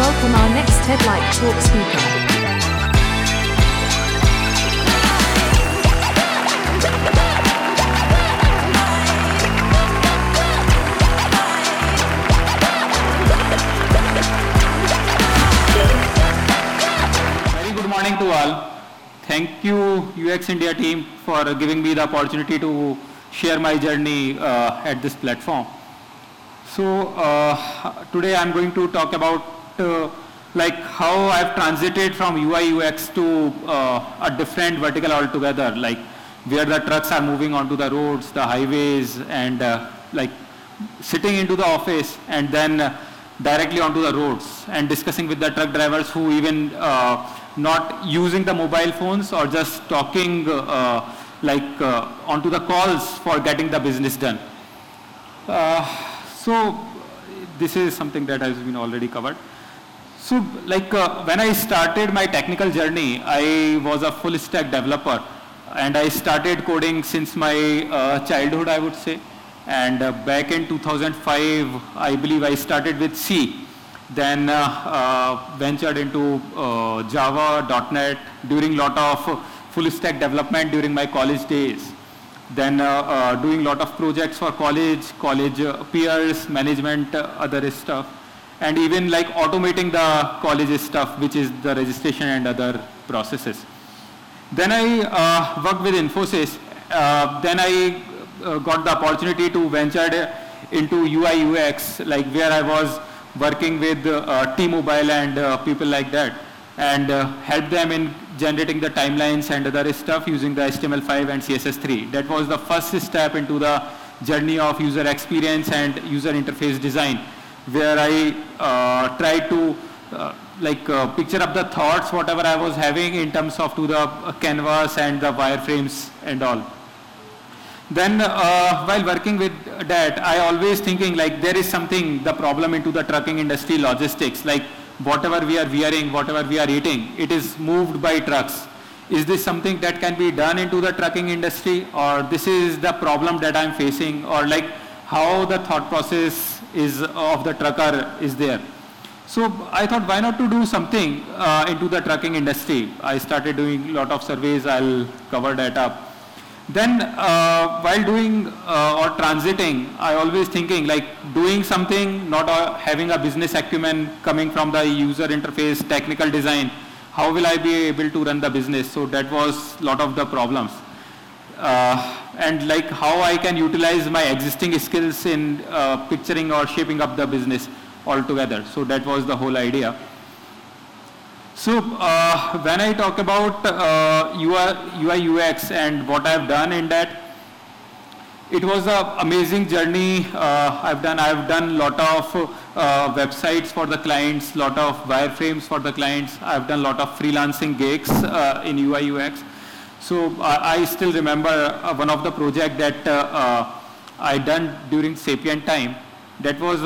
welcome our next TED-like talk speaker. Very good morning to all. Thank you, UX India team, for giving me the opportunity to share my journey at this platform. So today I'm going to talk about how I've transited from UI UX to a different vertical altogether, like where the trucks are moving onto the roads, the highways, and like sitting into the office and then directly onto the roads and discussing with the truck drivers who even not using the mobile phones or just talking onto the calls for getting the business done. So this is something that has been already covered. So when I started my technical journey, I was a full stack developer and I started coding since my childhood, I would say. And back in 2005, I believe I started with C, then ventured into Java, .NET during lot of full stack development during my college days. Then doing a lot of projects for college peers, management, other stuff, and even like automating the college stuff, which is the registration and other processes. Then I worked with Infosys. Then I got the opportunity to venture into UI UX, like where I was working with T-Mobile and people like that, and helped them in generating the timelines and other stuff using the HTML5 and CSS3. That was the first step into the journey of user experience and user interface design, where I tried to picture up the thoughts, whatever I was having in terms of to the canvas and the wireframes and all. Then while working with that, I always thinking like there is something, the problem into the trucking industry logistics, like whatever we are wearing, whatever we are eating, it is moved by trucks. Is this something that can be done into the trucking industry, or this is the problem that I'm facing, or like how the thought process is of the trucker is there. So I thought why not to do something into the trucking industry. I started doing a lot of surveys, I'll cover that up. Then while doing or transiting, I always thinking like doing something, not having a business acumen coming from the user interface, technical design, how will I be able to run the business? So that was a lot of the problems. And like how I can utilize my existing skills in picturing or shaping up the business altogether. So that was the whole idea. So when I talk about UI UX and what I've done in that, it was an amazing journey I've done. I've done a lot of websites for the clients, lot of wireframes for the clients. I've done a lot of freelancing gigs in UI UX. So I still remember one of the project that I done during Sapient time. That was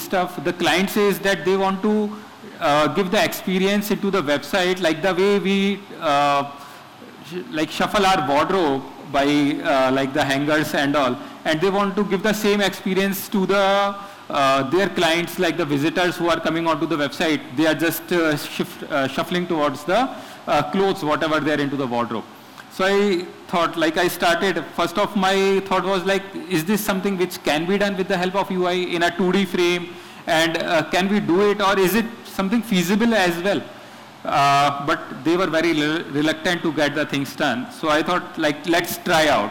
stuff, the client says that they want to give the experience into the website, like the way we shuffle our wardrobe by the hangers and all, and they want to give the same experience to the their clients, like the visitors who are coming onto the website. They are just shuffling towards the clothes, whatever they're into the wardrobe. So I thought, like I started, first of my thought was like, is this something which can be done with the help of UI in a 2D frame, and can we do it, or is it something feasible as well? But they were very reluctant to get the things done. So I thought like, let's try out.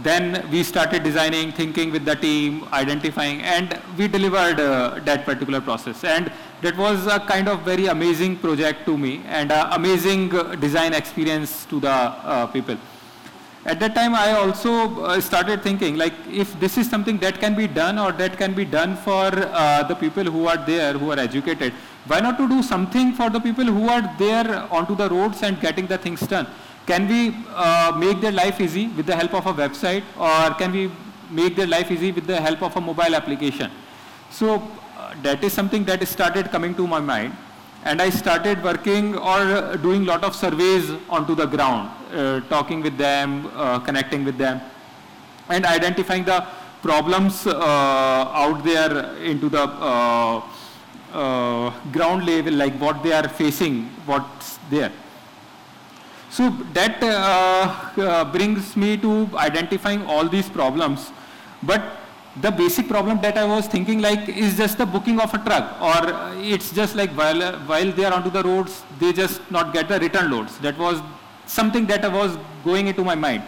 Then we started designing, thinking with the team, identifying, and we delivered that particular process. And that was a kind of very amazing project to me, and amazing design experience to the people. At that time, I also started thinking like, if this is something that can be done, or that can be done for the people who are there, who are educated, why not to do something for the people who are there onto the roads and getting the things done? Can we make their life easy with the help of a website, or can we make their life easy with the help of a mobile application? So that is something that started coming to my mind. And I started working or doing a lot of surveys onto the ground, talking with them, connecting with them, and identifying the problems out there into the ground level, like what they are facing, what's there. So that brings me to identifying all these problems. But the basic problem that I was thinking, like, is just the booking of a truck, or it's just like while they are onto the roads, they just not get the return loads. That was something that was going into my mind.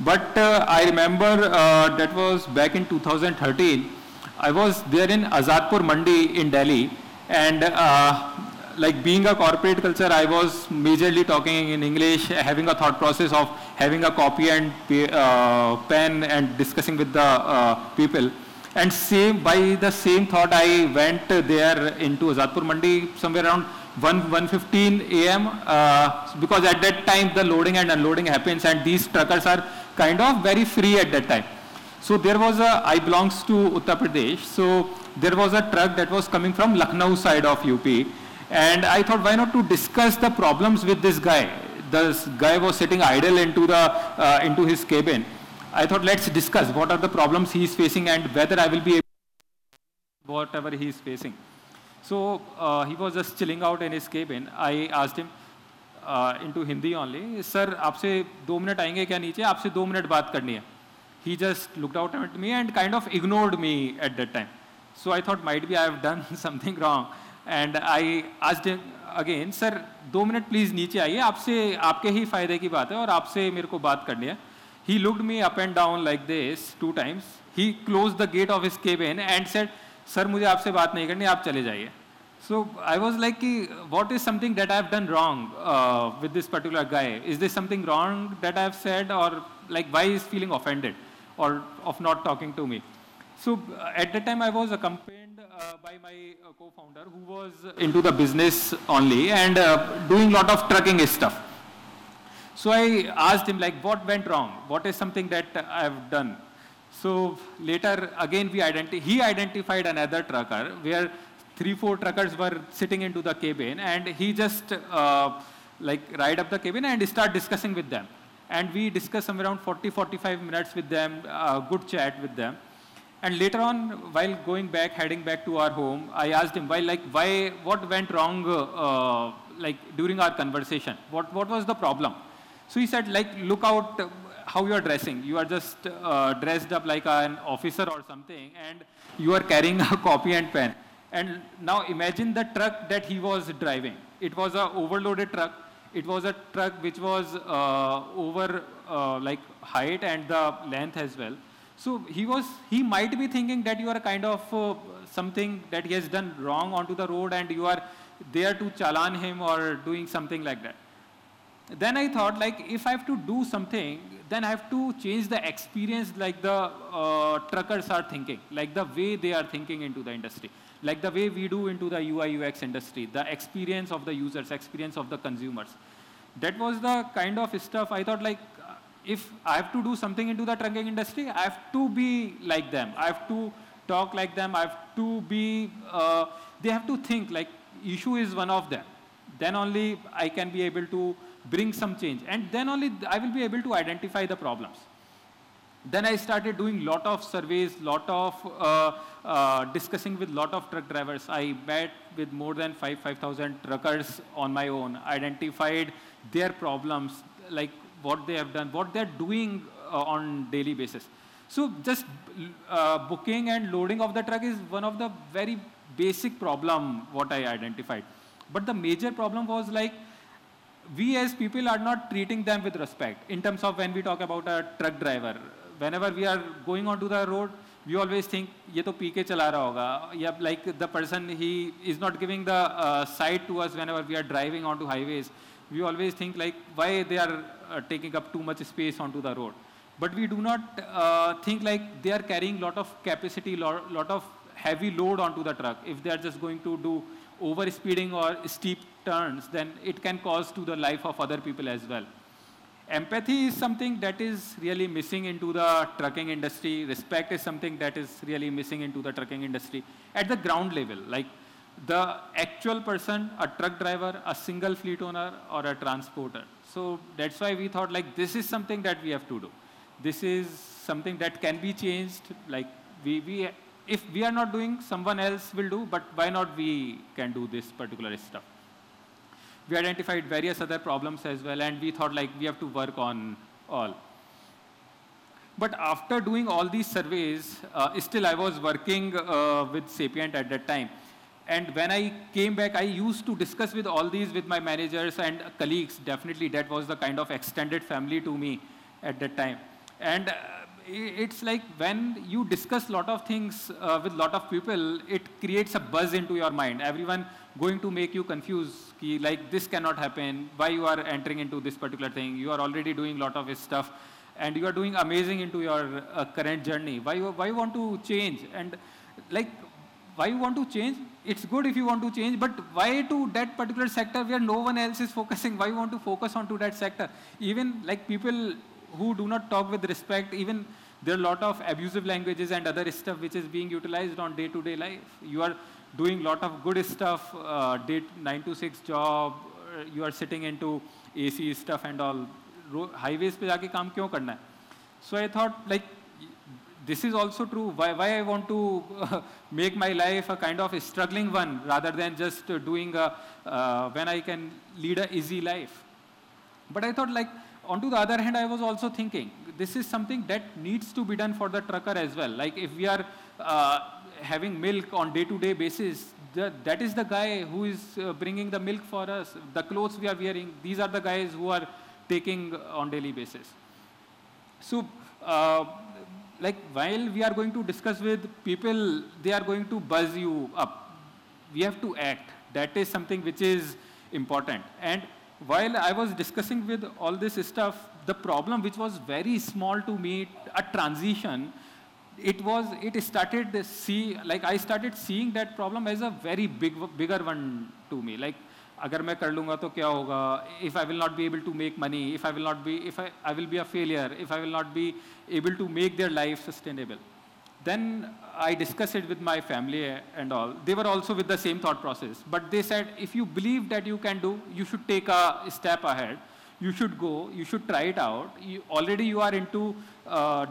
But I remember that was back in 2013. I was there in Azadpur Mandi in Delhi, and like being a corporate culture, I was majorly talking in English, having a thought process of having a copy and pen and discussing with the people. And by the same thought, I went there into Azadpur Mandi somewhere around 1:15 a.m. Because at that time the loading and unloading happens, and these truckers are kind of very free at that time. So there was a, I belongs to Uttar Pradesh, so there was a truck that was coming from Lucknow side of UP. And I thought, why not to discuss the problems with this guy? This guy was sitting idle into his cabin. I thought, let's discuss what are the problems he is facing and whether I will be able to whatever he is facing. So he was just chilling out in his cabin. I asked him into Hindi only, sir, आपसे 2 minute आएंगे क्या नीचे? आपसे 2 minute बात करनी है. He just looked out at me and kind of ignored me at that time. So I thought, might be I have done something wrong. And I asked him again, sir, 2 minute please नीचे आइए, आपसे आपके ही फायदे की बात है और आपसे मेरे को बात करनी है. He looked me up and down like this 2 times. He closed the gate of his cabin and said, sir, मुझे आपसे बात नहीं करनी, आप चले जाइए. So I was like, what is something that I have done wrong with this particular guy? Is this something wrong that I have said, or like why is feeling offended or of not talking to me? So at that time I was accompanied by my co-founder, who was into the business only and doing lot of trucking stuff. So I asked him, like, what went wrong? What is something that I have done? So later again he identified another trucker where 3-4 truckers were sitting into the cabin, and he just like ride up the cabin and start discussing with them. And we discussed somewhere around 40-45 minutes with them, good chat with them. And later on, while heading back to our home, I asked him, what went wrong, like during our conversation? What was the problem? So he said, like, look out how you are dressing. You are just dressed up like an officer or something, and you are carrying a copy and pen. And now imagine the truck that he was driving. It was an overloaded truck. It was a truck which was over like height and the length as well. So he might be thinking that you are kind of something that he has done wrong onto the road, and you are there to challan him or doing something like that. Then I thought, like, if I have to do something, then I have to change the experience like the truckers are thinking, like the way they are thinking into the industry, like the way we do into the UI UX industry, the experience of the users, experience of the consumers. That was the kind of stuff I thought, like, if I have to do something into the trucking industry, I have to be like them. I have to talk like them. I have to be, they have to think like issue is one of them. Then only I can be able to bring some change. And then only I will be able to identify the problems. Then I started doing lot of surveys, lot of discussing with lot of truck drivers. I met with more than 5,000 truckers on my own, identified their problems, like what they have done, what they are doing on daily basis. So just booking and loading of the truck is one of the very basic problem what I identified. But the major problem was, like, we as people are not treating them with respect in terms of when we talk about a truck driver. Whenever we are going onto the road, we always think, ye to pee ke chala raha hoga. Yeah, like the person, he is not giving the sight to us whenever we are driving onto highways. We always think, like, why they are taking up too much space onto the road. But we do not think like they are carrying lot of capacity, lot of heavy load onto the truck. If they are just going to do over speeding or steep turns, then it can cause to the life of other people as well. Empathy is something that is really missing into the trucking industry. Respect is something that is really missing into the trucking industry at the ground level. Like the actual person, a truck driver, a single fleet owner, or a transporter. So that's why we thought, like, this is something that we have to do. This is something that can be changed. Like we if we are not doing, someone else will do, but why not we can do this particular stuff? We identified various other problems as well, and we thought like we have to work on all. But after doing all these surveys, still I was working with Sapient at that time. And when I came back, I used to discuss with all these with my managers and colleagues. Definitely, that was the kind of extended family to me at that time. And it's like when you discuss a lot of things with a lot of people, it creates a buzz into your mind. Everyone going to make you confused, like this cannot happen, why you are entering into this particular thing, you are already doing a lot of stuff, and you are doing amazing into your current journey. Why you want to change? And like, why you want to change? It's good if you want to change, but why to that particular sector where no one else is focusing? Why you want to focus on to that sector? Even like people who do not talk with respect, even there are a lot of abusive languages and other stuff which is being utilized on day-to-day life. You are doing a lot of good stuff, 9 to 6 job, you are sitting into AC stuff and all. Highways पे जाके काम क्यों करना है? So I thought like this is also true. Why I want to make my life a kind of a struggling one rather than just doing a when I can lead a easy life. But I thought like on to the other hand, I was also thinking this is something that needs to be done for the trucker as well. Like if we are having milk on day-to-day basis, that is the guy who is bringing the milk for us. The clothes we are wearing, these are the guys who are taking on daily basis. So like while we are going to discuss with people, they are going to buzz you up. We have to act. That is something which is important. And while I was discussing with all this stuff, the problem which was very small to me, a transition, I started seeing that problem as a very bigger one to me. Like, अगर मैं कर लूँगा तो क्या होगा? If I will not be able to make money, if I will be a failure, if I will not be able to make their life sustainable. Then I discussed it with my family and all. They were also with the same thought process. But they said, if you believe that you can do, you should take a step ahead. You should go, you should try it out. Already you are into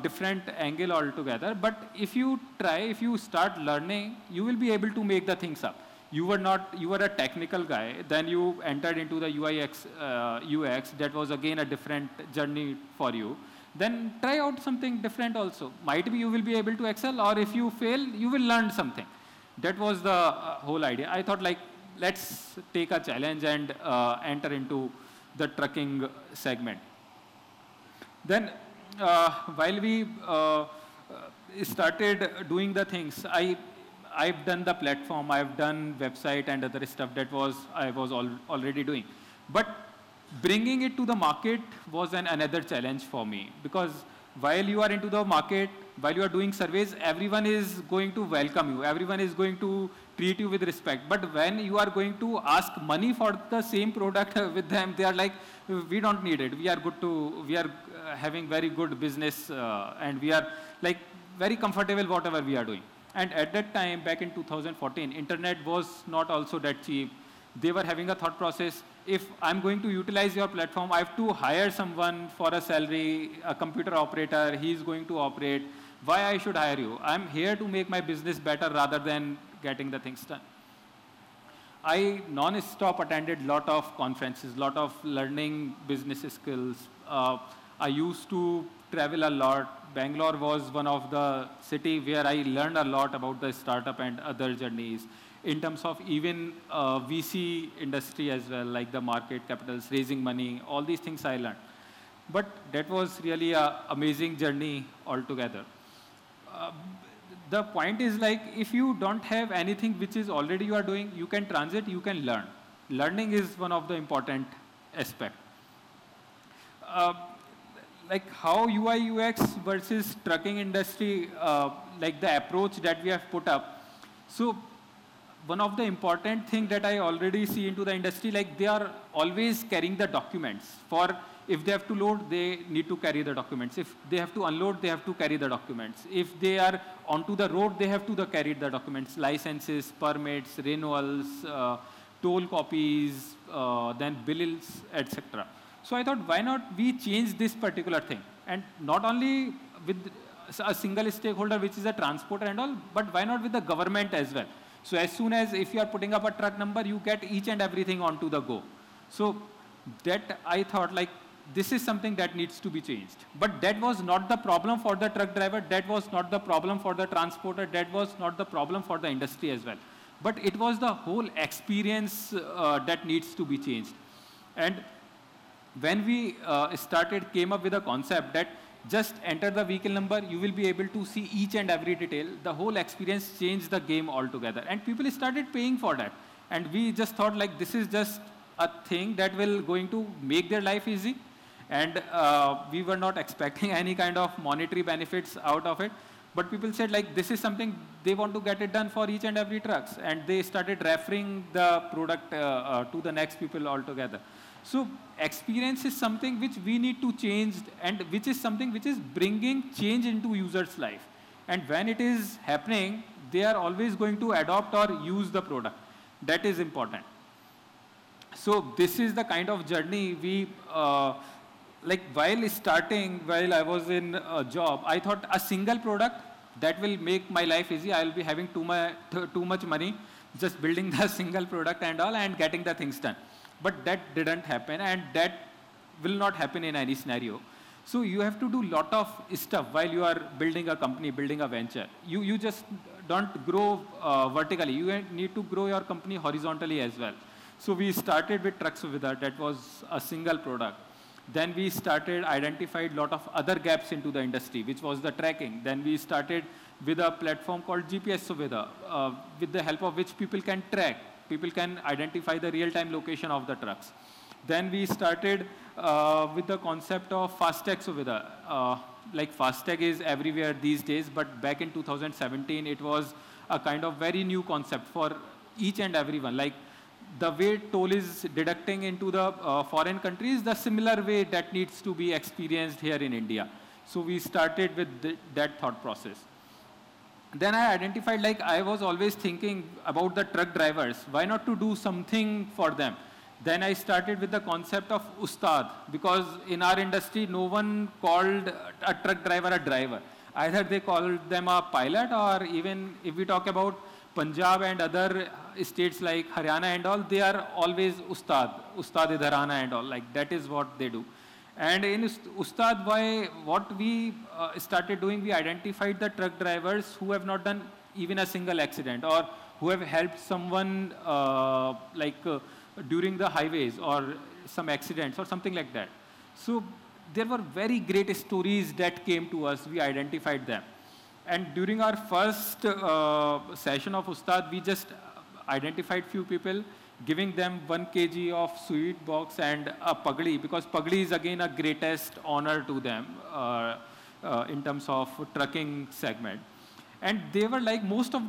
different angle altogether. But if you try, if you start learning, you will be able to make the things up. You were a technical guy, then you entered into the UX, that was again a different journey for you. Then try out something different also. Might be you will be able to excel, or if you fail, you will learn something. That was the whole idea. I thought like, let's take a challenge and enter into the trucking segment. Then while we started doing the things, I've done the platform, I've done website and other stuff that I was already doing. But bringing it to the market was another challenge for me, because while you are into the market, while you are doing surveys, everyone is going to welcome you, everyone is going to treat you with respect. But when you are going to ask money for the same product with them, they are like, we don't need it. We are having very good business and we are like very comfortable whatever we are doing. And at that time, back in 2014, internet was not also that cheap. They were having a thought process, if I'm going to utilize your platform, I have to hire someone for a salary, a computer operator, he's going to operate. Why I should hire you? I'm here to make my business better rather than getting the things done. I non-stop attended lot of conferences, lot of learning business skills. I used to travel a lot. Bangalore was one of the city where I learned a lot about the startup and other journeys in terms of even VC industry as well, like the market capitals, raising money, all these things I learned. But that was really an amazing journey altogether. The point is like, if you don't have anything which is already you are doing, you can transit, you can learn. Learning is one of the important aspects. Like how UI UX versus trucking industry, like the approach that we have put up. So one of the important thing that I already see into the industry, like they are always carrying the documents. For if they have to load, they need to carry the documents. If they have to unload, they have to carry the documents. If they are onto the road, they have to carry the documents, licenses, permits, renewals, toll copies, then bills, etc. So I thought, why not we change this particular thing? And not only with a single stakeholder, which is a transporter and all, but why not with the government as well? So as soon as if you are putting up a truck number, you get each and everything onto the go. So that I thought like this is something that needs to be changed. But that was not the problem for the truck driver. That was not the problem for the transporter. That was not the problem for the industry as well. But it was the whole experience that needs to be changed. And when we came up with a concept that just enter the vehicle number, you will be able to see each and every detail. The whole experience changed the game altogether. And people started paying for that. And we just thought like this is just a thing that will going to make their life easy. And we were not expecting any kind of monetary benefits out of it. But people said like this is something they want to get it done for each and every trucks. And they started referring the product to the next people altogether. So experience is something which we need to change and which is something which is bringing change into users' life. And when it is happening, they are always going to adopt or use the product. That is important. So this is the kind of journey we, while I was in a job, I thought a single product that will make my life easy. I will be having too much money just building the single product and all and getting the things done. But that didn't happen, and that will not happen in any scenario. So you have to do a lot of stuff while you are building a company, building a venture. You just don't grow vertically. You need to grow your company horizontally as well. So we started with Truck Suvidha. That was a single product. Then we identified a lot of other gaps into the industry, which was the tracking. Then we started with a platform called GPS Soveda, with the help of which people can track. People can identify the real-time location of the trucks. Then we started with the concept of FASTag Suvidha. FASTag is everywhere these days, but back in 2017, it was a kind of very new concept for each and everyone. Like the way toll is deducting into the foreign countries, the similar way that needs to be experienced here in India. So we started with that thought process. Then I identified, I was always thinking about the truck drivers. Why not to do something for them? Then I started with the concept of Ustad, because in our industry, no one called a truck driver a driver. Either they called them a pilot, or even if we talk about Punjab and other states like Haryana and all, they are always Ustad-e-Dharana and all. That is what they do. And in Ustad, what we started doing, we identified the truck drivers who have not done even a single accident, or who have helped someone during the highways or some accidents or something like that. So there were very great stories that came to us. We identified them. And during our first session of Ustad, we just identified few people, giving them 1 kg of sweet box and a pagdi, because pagdi is again a greatest honor to them in terms of trucking segment. And they were most of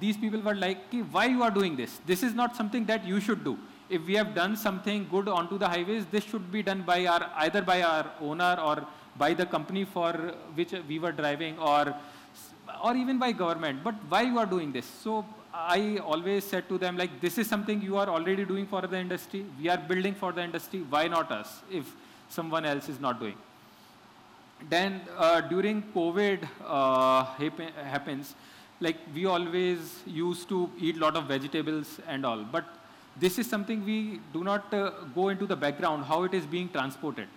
these people were why you are doing this? This is not something that you should do. If we have done something good onto the highways, this should be done by either by our owner or by the company for which we were driving, or even by government. But why you are doing this? So I always said to them, this is something you are already doing for the industry. We are building for the industry. Why not us if someone else is not doing? Then during COVID happens, we always used to eat a lot of vegetables and all. But this is something we do not go into the background, how it is being transported.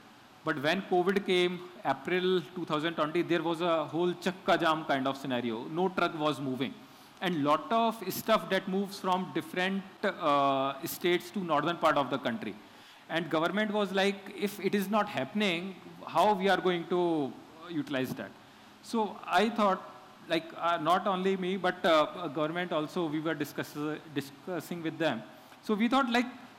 But when COVID came, April 2020, there was a whole chakka jam kind of scenario. No truck was moving. And lot of stuff that moves from different states to northern part of the country. And government was if it is not happening, how we are going to utilize that? So I thought, not only me, but government also, we were discussing with them. So we thought,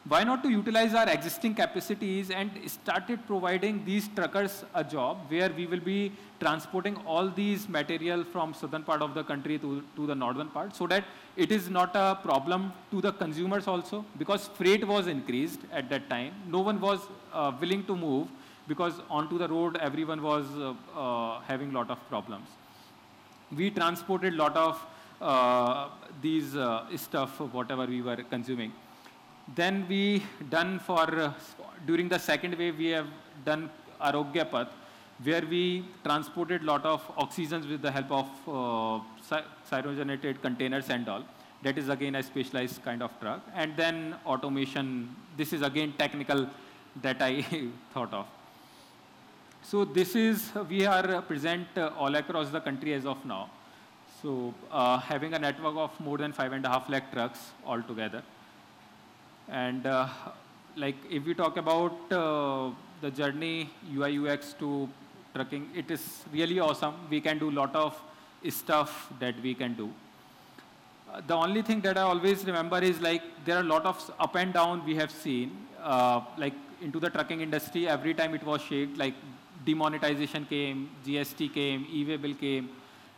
why not to utilize our existing capacities and started providing these truckers a job where we will be transporting all these material from southern part of the country to the northern part, so that it is not a problem to the consumers also, because freight was increased at that time. No one was willing to move, because onto the road everyone was having lot of problems. We transported lot of these stuff, whatever we were consuming. Then we done during the second wave, we have done Arogyapath. where we transported lot of oxygens with the help of cyanogenated containers and all. That is again a specialized kind of truck. And then automation, this is again technical that I thought of. So this is, we are present all across the country as of now. So having a network of more than 5.5 lakh trucks altogether. And like if we talk about the journey UI UX to trucking, it is really awesome. We can do a lot of stuff that we can do. The only thing that I always remember is like there are a lot of up and down we have seen. Like into the trucking industry, every time it was shaped, like demonetization came, GST came, e-way bill came,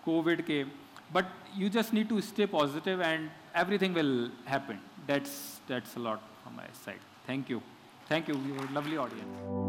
COVID came. But you just need to stay positive and everything will happen. That's a lot from my side. Thank you. Thank you. You're a lovely audience.